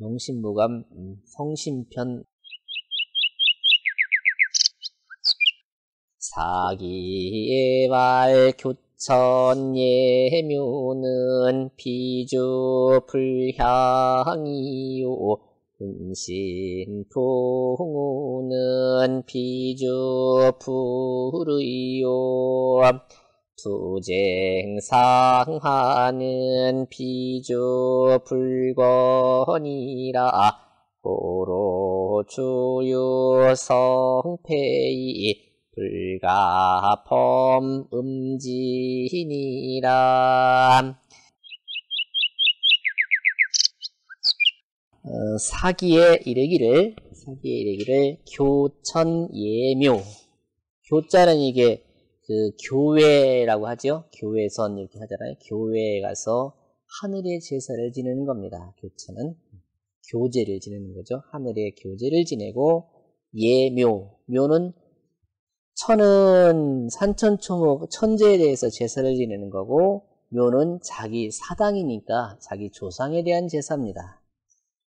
명심보감 성심편 사기발 교천예묘는 비주불향이요 은신풍우는 비주불의요 투쟁상하는 비주불건이라 고로주유성패이 불가범음진이라. 사기에 이르기를 교천예묘, 교자는 이게 그 교회라고 하죠. 교회선 이렇게 하잖아요. 교회에 가서 하늘의 제사를 지내는 겁니다. 교천은 교제를 지내는 거죠. 하늘의 교제를 지내고, 예묘, 묘는 천은 산천초목 천재에 대해서 제사를 지내는 거고, 묘는 자기 사당이니까 자기 조상에 대한 제사입니다.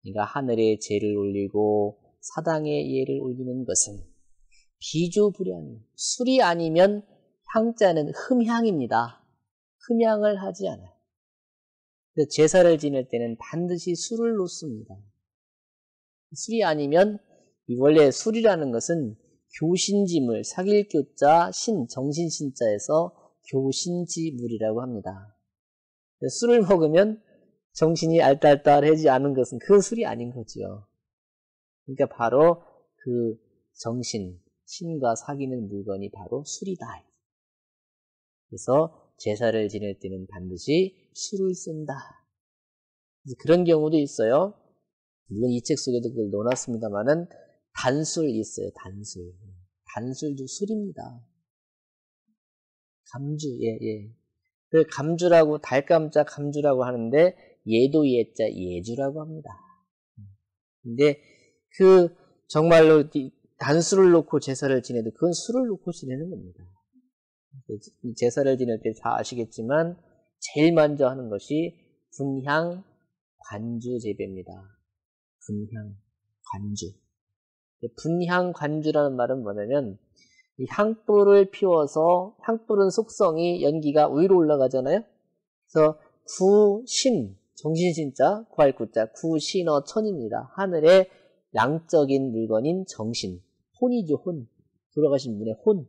그러니까 하늘에 제를 올리고 사당에 예를 올리는 것은 비주불향, 술이 아니면 향자는 흠향입니다. 흠향을 하지 않아요. 그래서 제사를 지낼 때는 반드시 술을 놓습니다. 술이 아니면, 원래 술이라는 것은 교신지물, 사길교자, 신, 정신신자에서 교신지물이라고 합니다. 술을 먹으면 정신이 알딸딸해지 않은 것은 그 술이 아닌 거죠. 그러니까 바로 그 정신, 신과 사귀는 물건이 바로 술이다. 그래서 제사를 지낼 때는 반드시 술을 쓴다. 그런 경우도 있어요. 물론 이 책 속에도 그걸 넣어놨습니다만은 단술 있어요. 단술. 단술도 술입니다. 감주, 예. 그 감주라고, 달감자 감주라고 하는데 예도 예자 예주라고 합니다. 근데 그 정말로 단술을 놓고 제사를 지내도 그건 술을 놓고 지내는 겁니다. 제사를 지낼 때 다 아시겠지만 제일 먼저 하는 것이 분향, 관주 재배입니다. 분향, 관주. 분향, 관주라는 말은 뭐냐면 이 향불을 피워서, 향불은 속성이 연기가 위로 올라가잖아요. 그래서 구신, 정신신자, 구할구자, 구신어천입니다. 하늘에 양적인 물건인 정신, 혼이죠. 혼, 돌아가신 분의 혼,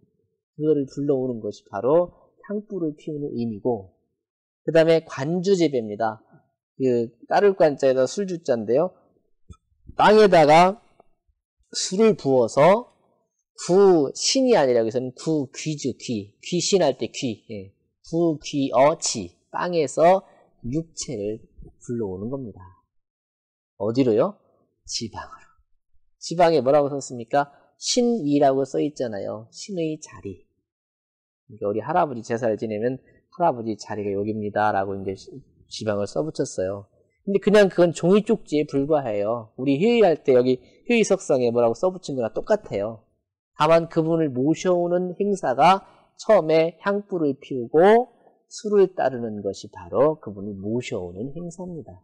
그거를 불러오는 것이 바로 향불을 피우는 의미고, 그 다음에 관주재배입니다. 그 따를 관자에다 술주자인데요, 땅에다가 술을 부어서 구신이 아니라 여기서는 구귀주, 귀, 귀신할 때 귀, 예. 구귀어치, 땅에서 육체를 불러오는 겁니다. 어디로요? 지방으로. 지방에 뭐라고 썼습니까? 신위라고 써있잖아요. 신의 자리. 그러니까 우리 할아버지 제사를 지내면 할아버지 자리가 여기입니다 라고 이제 지방을 써붙였어요. 근데 그냥 그건 종이 쪽지에 불과해요. 우리 회의할 때 여기 회의석상에 뭐라고 써붙인 거나 똑같아요. 다만 그분을 모셔오는 행사가 처음에 향불을 피우고 술을 따르는 것이 바로 그분을 모셔오는 행사입니다.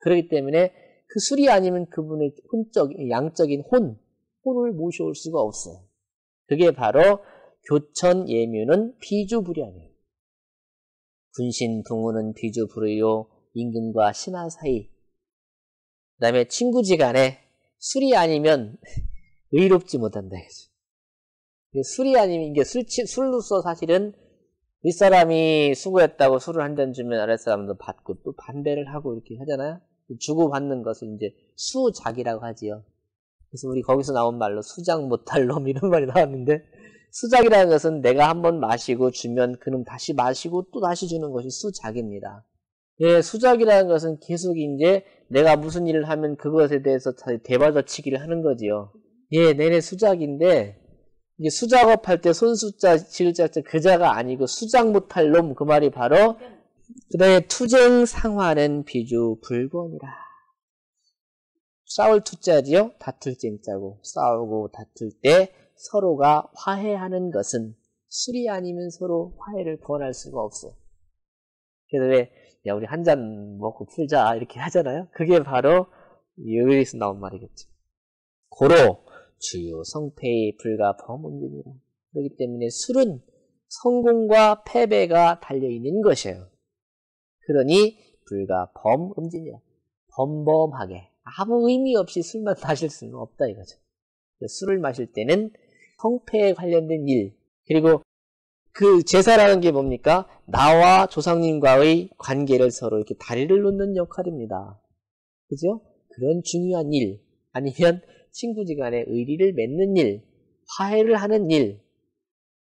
그렇기 때문에 그 술이 아니면 그분의 양적인 혼을 모셔올 수가 없어요. 그게 바로 교천 예묘는 비주불향이에요. 군신 풍우는 비주불의요, 임금과 신하 사이. 그 다음에 친구지간에 술이 아니면 의롭지 못한다. 술이 아니면, 이게 술로서 사실은 윗사람이 수고했다고 술을 한 잔 주면 아랫사람도 받고 또 반대를 하고 이렇게 하잖아요. 주고받는 것을 이제 수작이라고 하지요. 그래서 우리 거기서 나온 말로 수작 못할 놈 이런 말이 나왔는데, 수작이라는 것은 내가 한번 마시고 주면 그놈 다시 마시고 또 다시 주는 것이 수작입니다. 예, 수작이라는 것은 계속 이제 내가 무슨 일을 하면 그것에 대해서 대바저치기를 하는 거지요. 예, 내내 수작인데, 이게 수작업 할 때 손수자, 지을자자 그자가 아니고 수작 못할 놈, 그 말이 바로 그 다음에 투쟁상화는 비주불건이라. 싸울 투자지요. 다툴 쟁자고, 싸우고 다툴 때 서로가 화해하는 것은 술이 아니면 서로 화해를 권할 수가 없어요. 그래서 왜 야, 우리 한 잔 먹고 풀자, 이렇게 하잖아요. 그게 바로 여기서 나온 말이겠죠. 고로 주유 성패의 불가 범문이라. 그렇기 때문에 술은 성공과 패배가 달려있는 것이에요. 그러니 불가 범음진이라. 범범하게 아무 의미 없이 술만 마실 수는 없다 이거죠. 술을 마실 때는 성패에 관련된 일, 그리고 그 제사라는 게 뭡니까? 나와 조상님과의 관계를 서로 이렇게 다리를 놓는 역할입니다. 그죠? 그런 중요한 일, 아니면 친구지간에 의리를 맺는 일, 화해를 하는 일,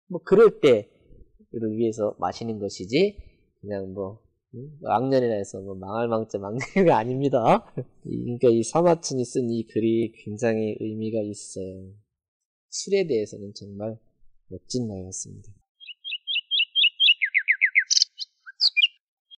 뭐 그럴 때를 위해서 마시는 것이지 그냥 뭐 왕년이라 해서 뭐 망할 망자 막내가 아닙니다. 그러니까 이 사마천이 쓴 이 글이 굉장히 의미가 있어요. 술에 대해서는 정말 멋진 말이었습니다.